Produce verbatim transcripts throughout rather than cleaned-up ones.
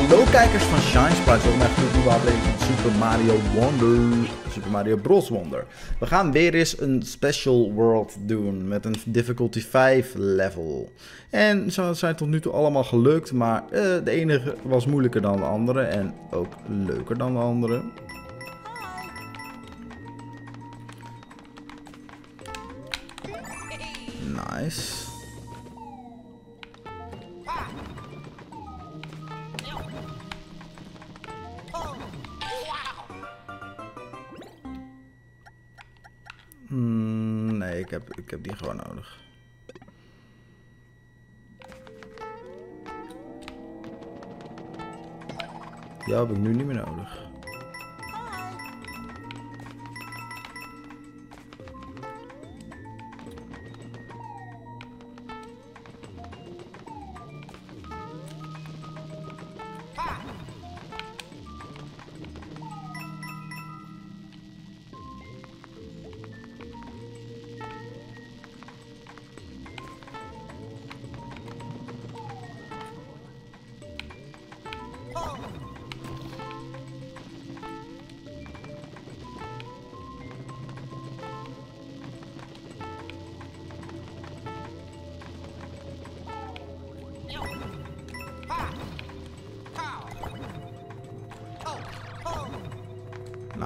Hallo kijkers van ShineSprites, welkom bij een nieuwe aflevering van Super Mario Wonder, Super Mario Bros Wonder. We gaan weer eens een special world doen met een difficulty vijf level. En zo zijn tot nu toe allemaal gelukt, maar uh, de ene was moeilijker dan de andere en ook leuker dan de andere. Nice. Hmm, nee, ik heb, ik heb die gewoon nodig. Ja, heb ik nu niet meer nodig.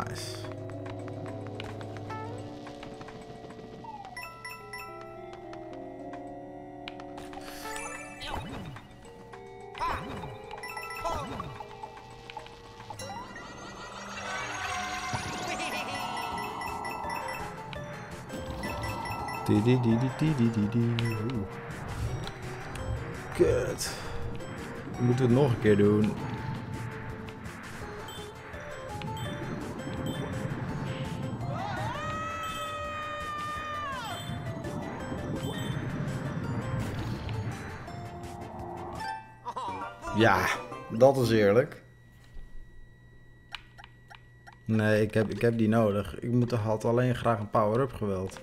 Nice. Di di di di di di di. Kut. Moeten we het nog een keer doen? Ja, dat is eerlijk. Nee, ik heb, ik heb die nodig. Ik moet, had alleen graag een power-up geweld.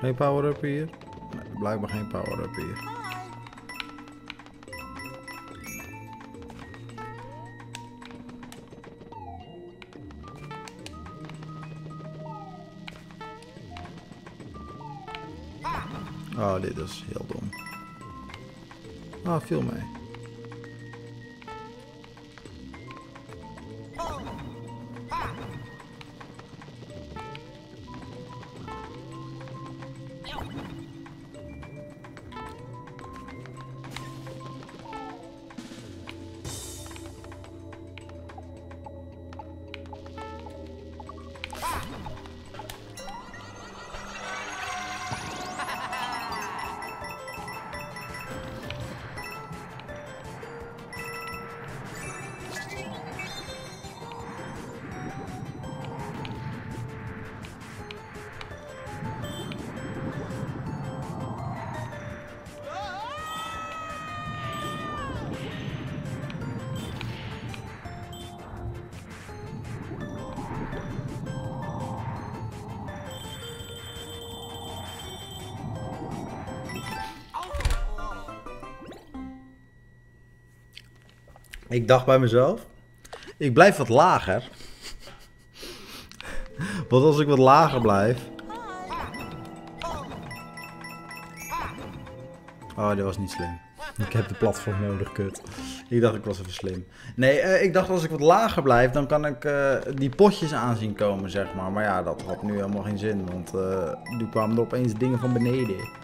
Geen power-up hier? Nee, blijkbaar geen power-up hier. Oh, dit is heel dom. Ah, viel mee. Ik dacht bij mezelf, ik blijf wat lager. Want als ik wat lager blijf... Oh, dit was niet slim. Ik heb de platform nodig, kut. Ik dacht ik was even slim. Nee, uh, ik dacht als ik wat lager blijf, dan kan ik uh, die potjes aanzien komen, zeg maar. Maar ja, dat had nu helemaal geen zin, want uh, nu kwamen er opeens dingen van beneden.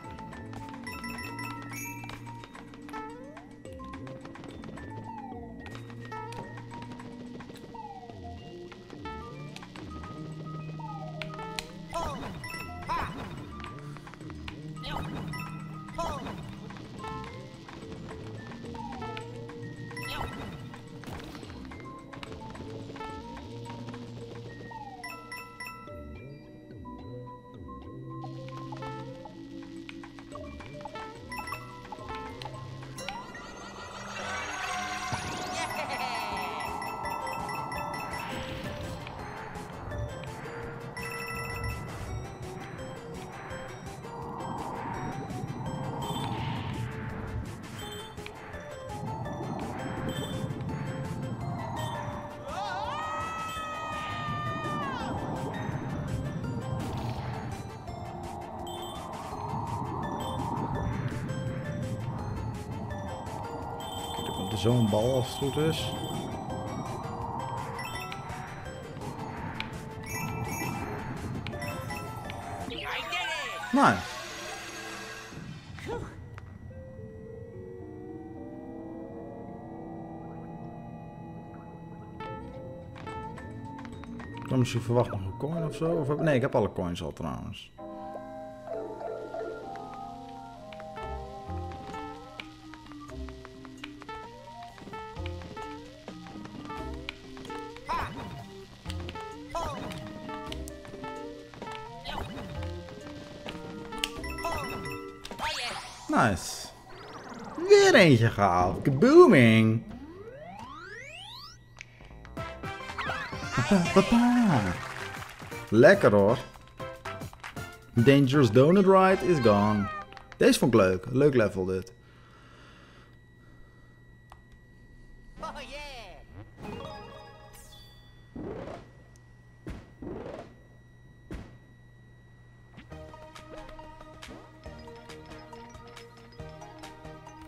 zo'n bal als het goed is. Nice. Dan misschien verwacht nog een coin of zo. Of heb... Nee, ik heb alle coins al trouwens. Nice. Weer eentje gehaald. Kabooming. Papa. Lekker hoor. Dangerous Donut Ride is gone. Deze vond ik leuk. Leuk level dit.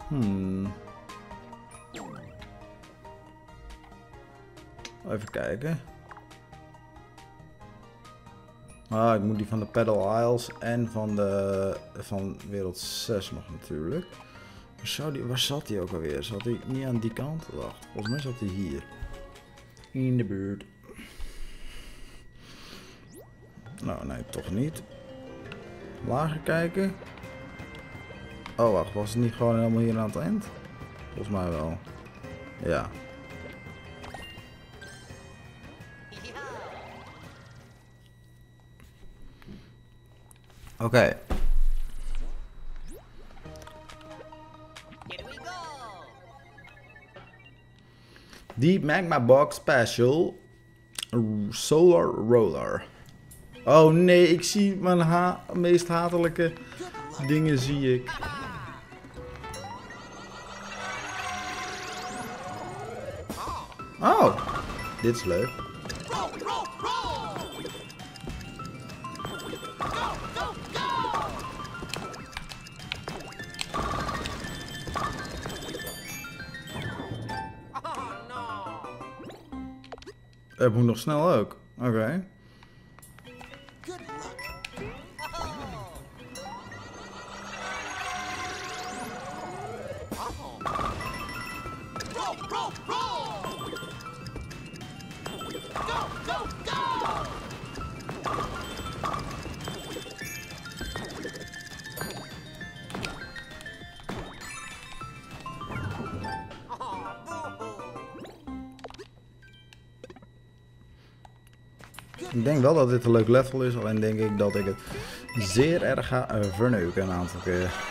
Hmm. Even kijken. Ah, ik moet die van de Paddle Isles en van de van wereld zes nog natuurlijk. Waar, zou die, waar zat die ook alweer? Zat die niet aan die kant? Wacht, volgens mij zat die hier. In de buurt. Nou, nee, toch niet. Lager kijken. Oh wacht, was het niet gewoon helemaal hier aan het eind? Volgens mij wel. Ja. Oké. Okay. Die Magma Box Special. Solar roller. Oh nee, ik zie mijn ha meest hatelijke dingen zie ik. Oh, dit is leuk. Het moet nog snel ook. Oké. Okay. Ik denk wel dat dit een leuk level is, alleen denk ik dat ik het zeer erg ga verneuken een aantal keer.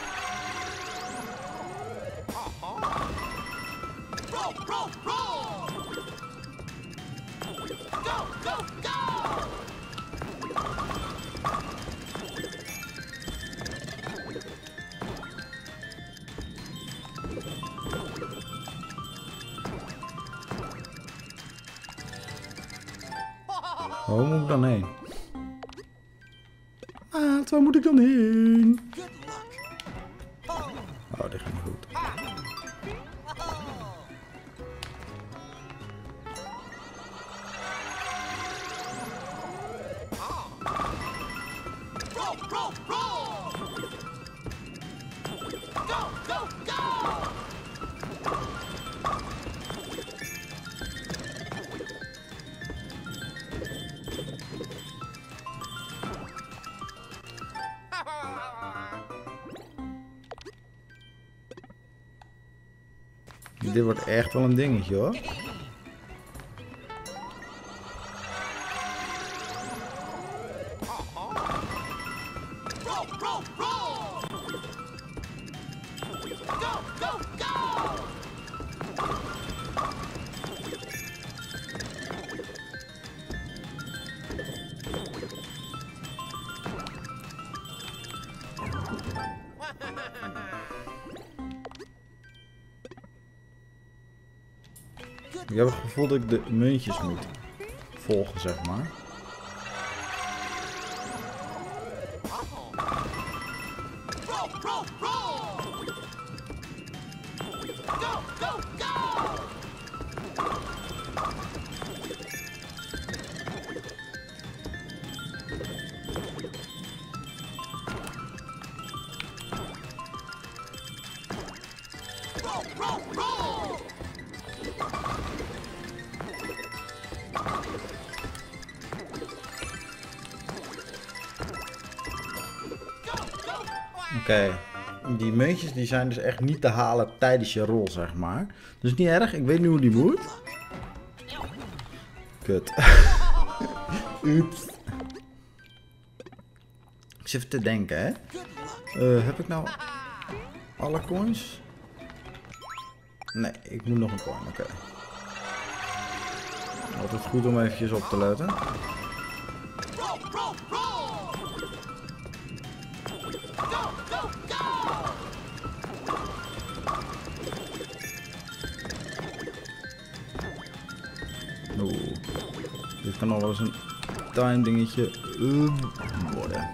Waar moet ik dan heen? Ah, waar moet ik dan heen? Oh, dit gaat niet goed. Dit wordt echt wel een dingetje hoor. Ik heb het gevoel dat ik de muntjes moet volgen, zeg maar. Go, go, go! Oké, okay. Die muntjes die zijn dus echt niet te halen tijdens je rol, zeg maar. Dus niet erg, ik weet nu hoe die moet. Kut. Oeps. Ik zit even te denken, hè. Uh, heb ik nou alle coins? Nee, ik moet nog een coin, oké. Okay. Altijd goed om eventjes op te letten. Oeh, dit kan al wel eens een klein dingetje worden.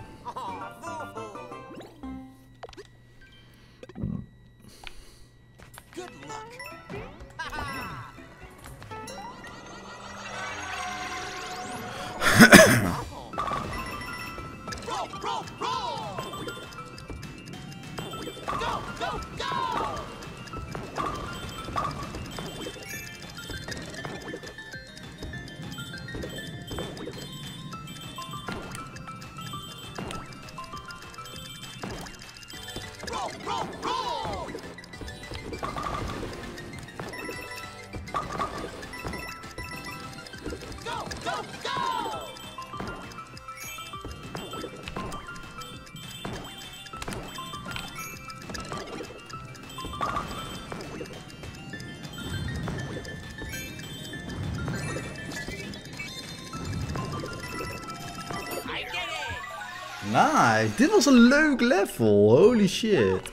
Nice, dit was een leuk level, holy shit.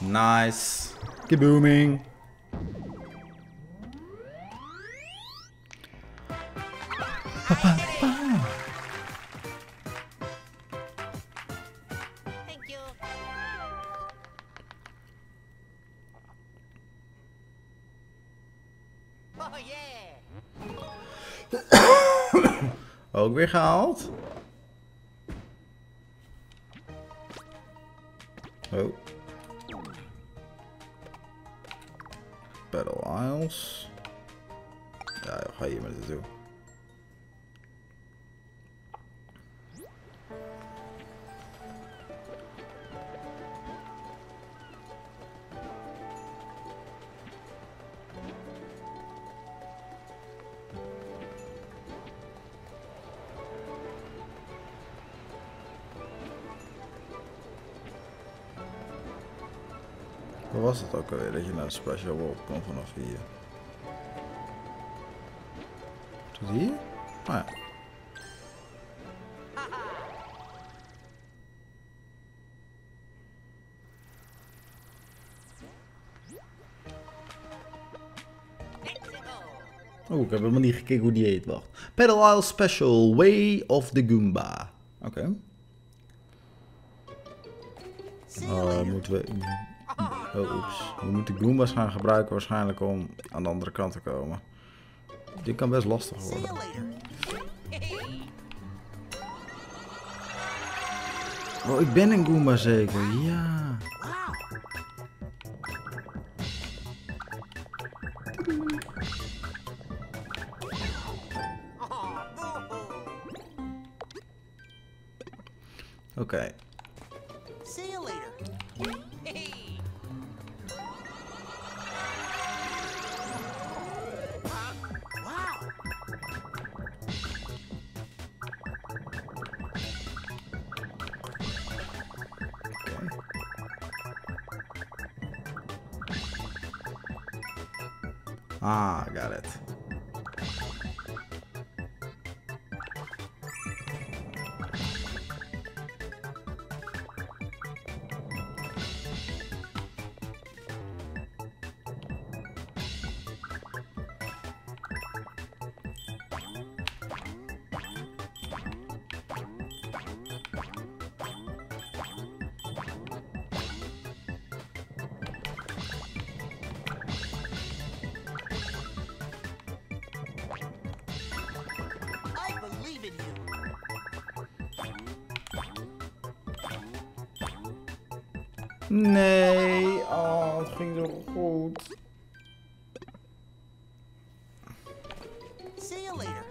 Nice, kabooming. Ook weer gehaald. Oh. Paddle Isles. Ja, ga hier met het toe. Wat was het ook alweer dat je naar de Special World kon vanaf hier? Tot hier? Ah ja. Oeh, ik heb helemaal niet gekeken hoe die heet, wacht. Paddle Isles Special Way of the Goomba. Oké. Okay. Uh, moeten we... Oh, oeps. We moeten Goombas gaan gebruiken waarschijnlijk om aan de andere kant te komen. Dit kan best lastig worden. Oh, ik ben een Goomba zeker. Ja. Oké. Okay. Ah, got it. Nee, oh, het ging zo goed. See you later.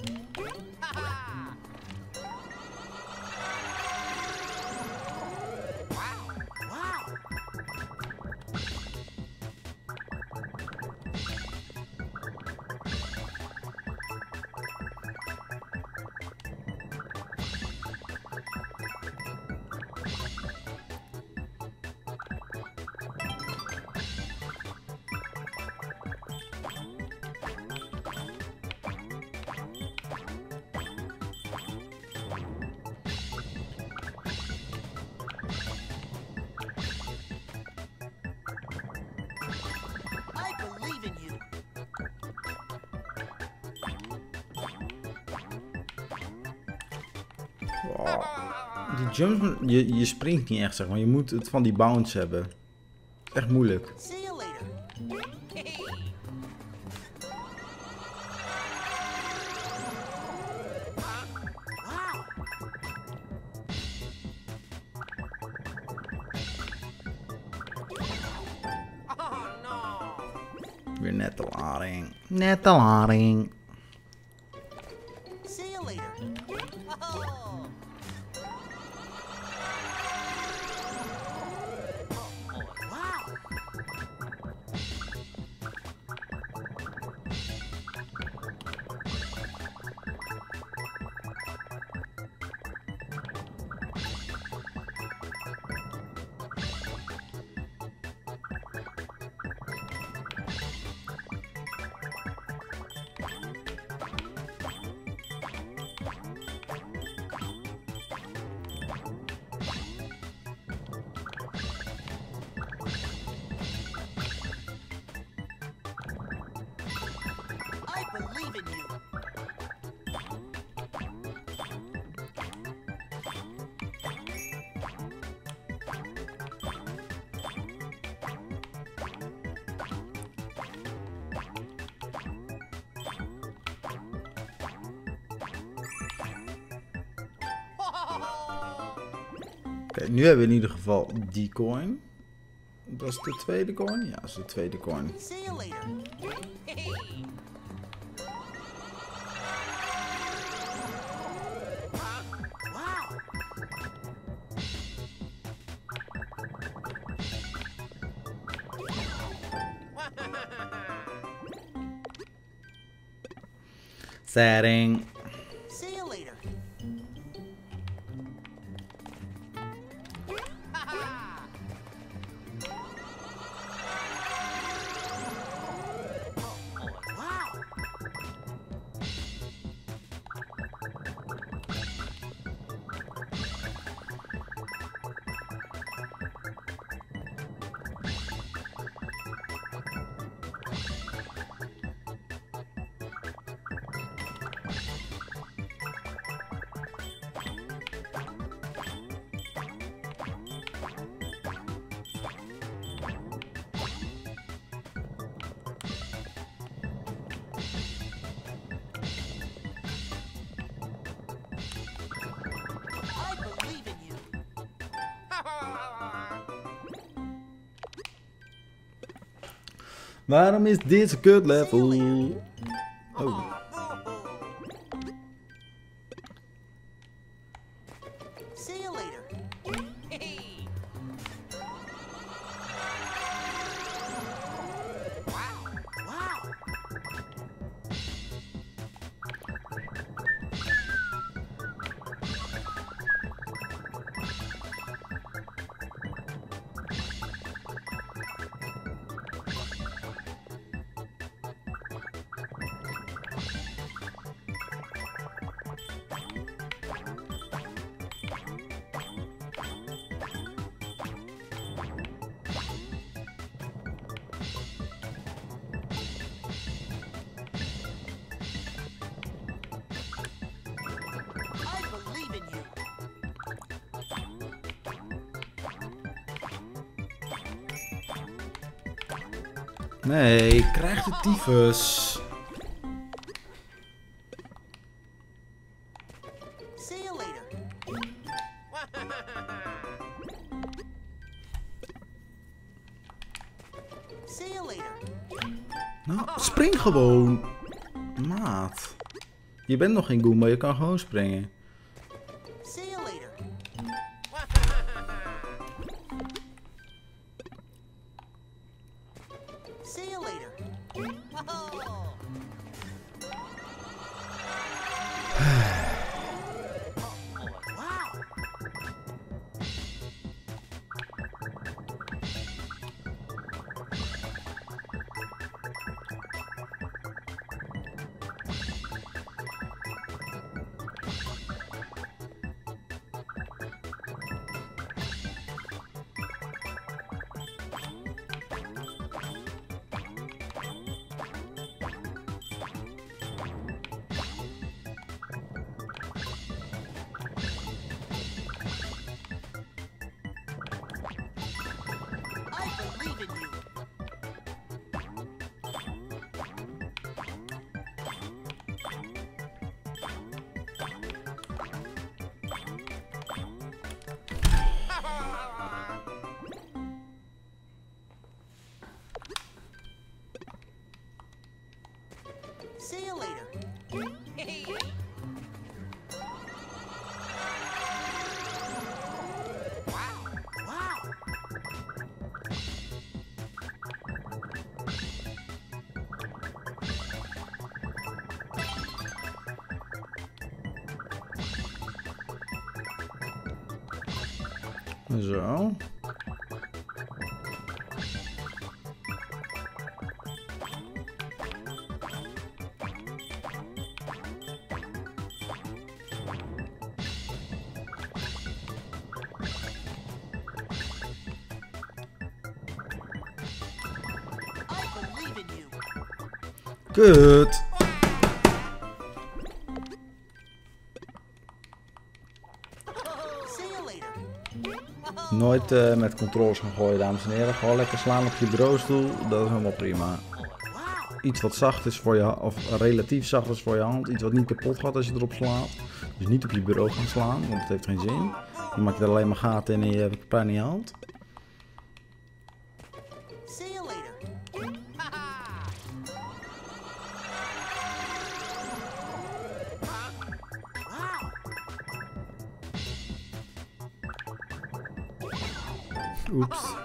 Die jumps, je, je springt niet echt, zeg maar. Je moet het van die bounce hebben. Echt moeilijk. Weer net de lading. Net de lading. Okay, nu hebben we in ieder geval die coin. Dat is de tweede coin? Ja, dat is de tweede coin. Setting. Waarom is dit een kut level? Oh. Nee, ik krijg de tyfus. Nou, spring gewoon. Maat. Je bent nog geen Goomba, je kan gewoon springen. Zo. Kut. Nooit uh, met controles gaan gooien, dames en heren. Gewoon lekker slaan op je bureaustoel. Dat is helemaal prima. Iets wat zacht is voor je, of relatief zacht is voor je hand. Iets wat niet kapot gaat als je erop slaat. Dus niet op je bureau gaan slaan, want het heeft geen zin. Je maakt er alleen maar gaten in en je hebt het pijn in je hand. Oeps.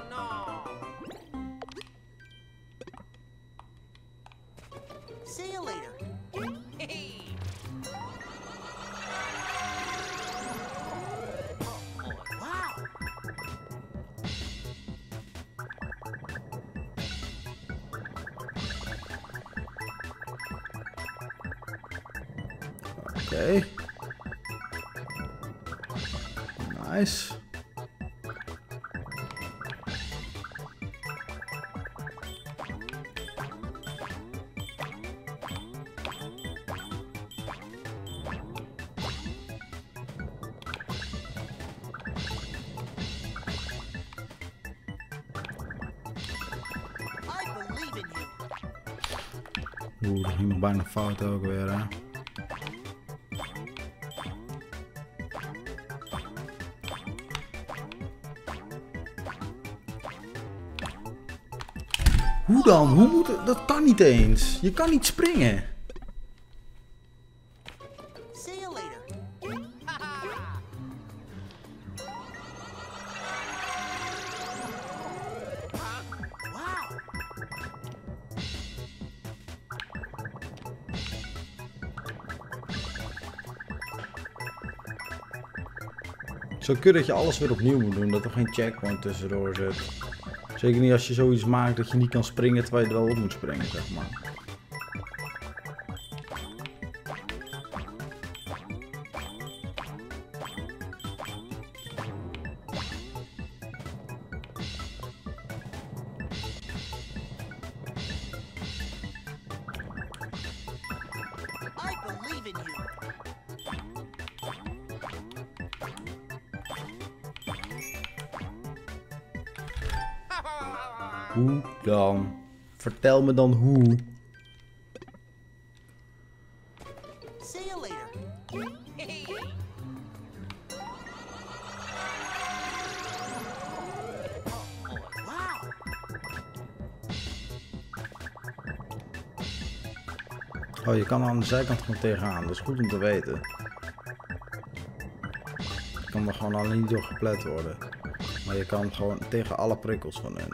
Oké. Nice. Oeh, dat ging nog bijna fout ook weer, hè. Hoe dan? Hoe moet het? Dat kan niet eens. Je kan niet springen. Zo kun je dat je alles weer opnieuw moet doen, dat er geen checkpoint tussendoor zit. Zeker niet als je zoiets maakt dat je niet kan springen terwijl je er wel op moet springen, zeg maar. Hoe dan? Vertel me dan hoe. See you later. Oh, je kan er aan de zijkant gewoon tegenaan. Dat is goed om te weten. Je kan er gewoon alleen niet door geplet worden. Maar je kan gewoon tegen alle prikkels van hun.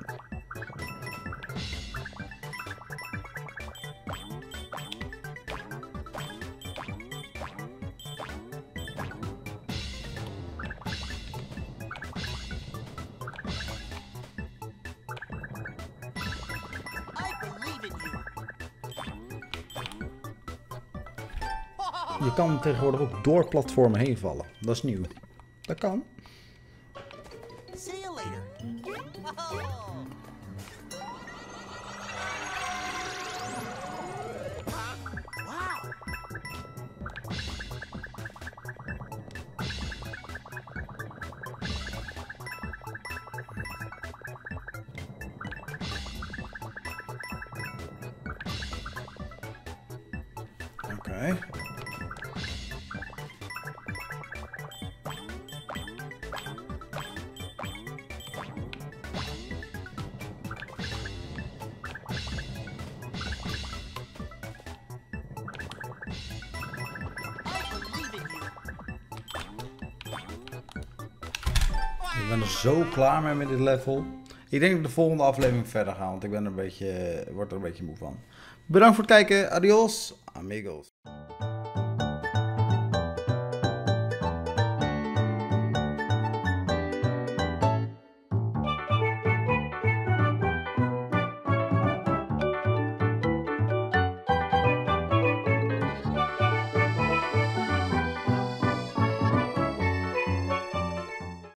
Je kan tegenwoordig ook door platformen heen vallen. Dat is nieuw. Dat kan. Oké. Okay. Ik ben er zo klaar mee met dit level. Ik denk dat ik de volgende aflevering verder ga, want ik ben er een beetje, word er een beetje moe van. Bedankt voor het kijken. Adios, amigos.